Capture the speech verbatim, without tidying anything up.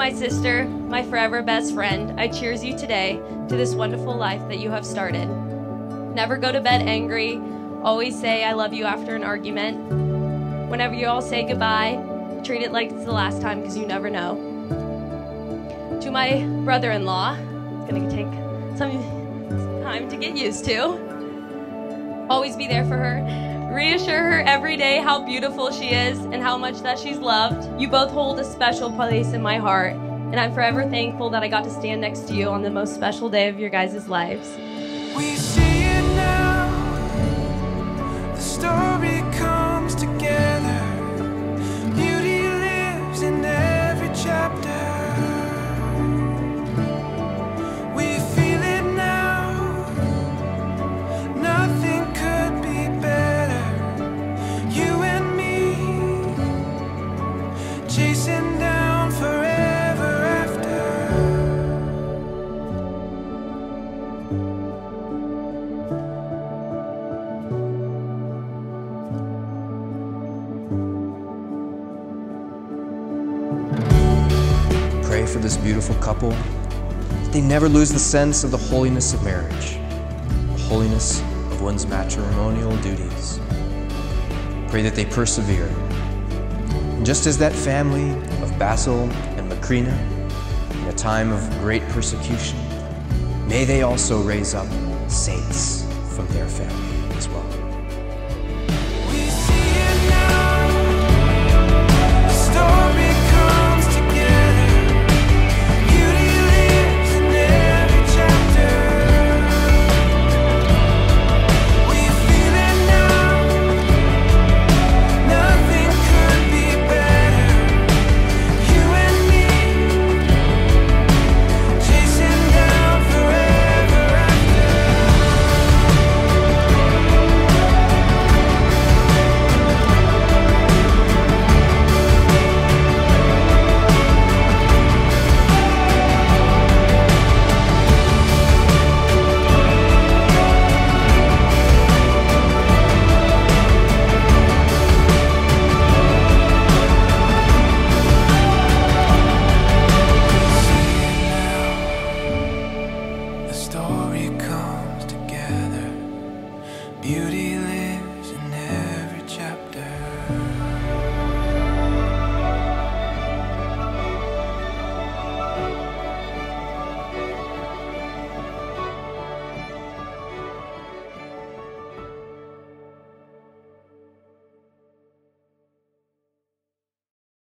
my sister, my forever best friend, I cheers you today to this wonderful life that you have started. Never go to bed angry. Always say I love you after an argument. Whenever you all say goodbye, treat it like it's the last time because you never know. To my brother-in-law, it's going to take some time to get used to. Always be there for her. Reassure her every day how beautiful she is and how much that she's loved. You both hold a special place in my heart, and I'm forever thankful that I got to stand next to you on the most special day of your guys' lives. We see it now. The story comes together. Beauty lives in every chapter. We feel it now. Nothing could be better. Chasing down forever after. Pray for this beautiful couple that they never lose the sense of the holiness of marriage, the holiness of one's matrimonial duties. Pray that they persevere. Just as that family of Basil and Macrina, in a time of great persecution, may they also raise up saints from their family as well.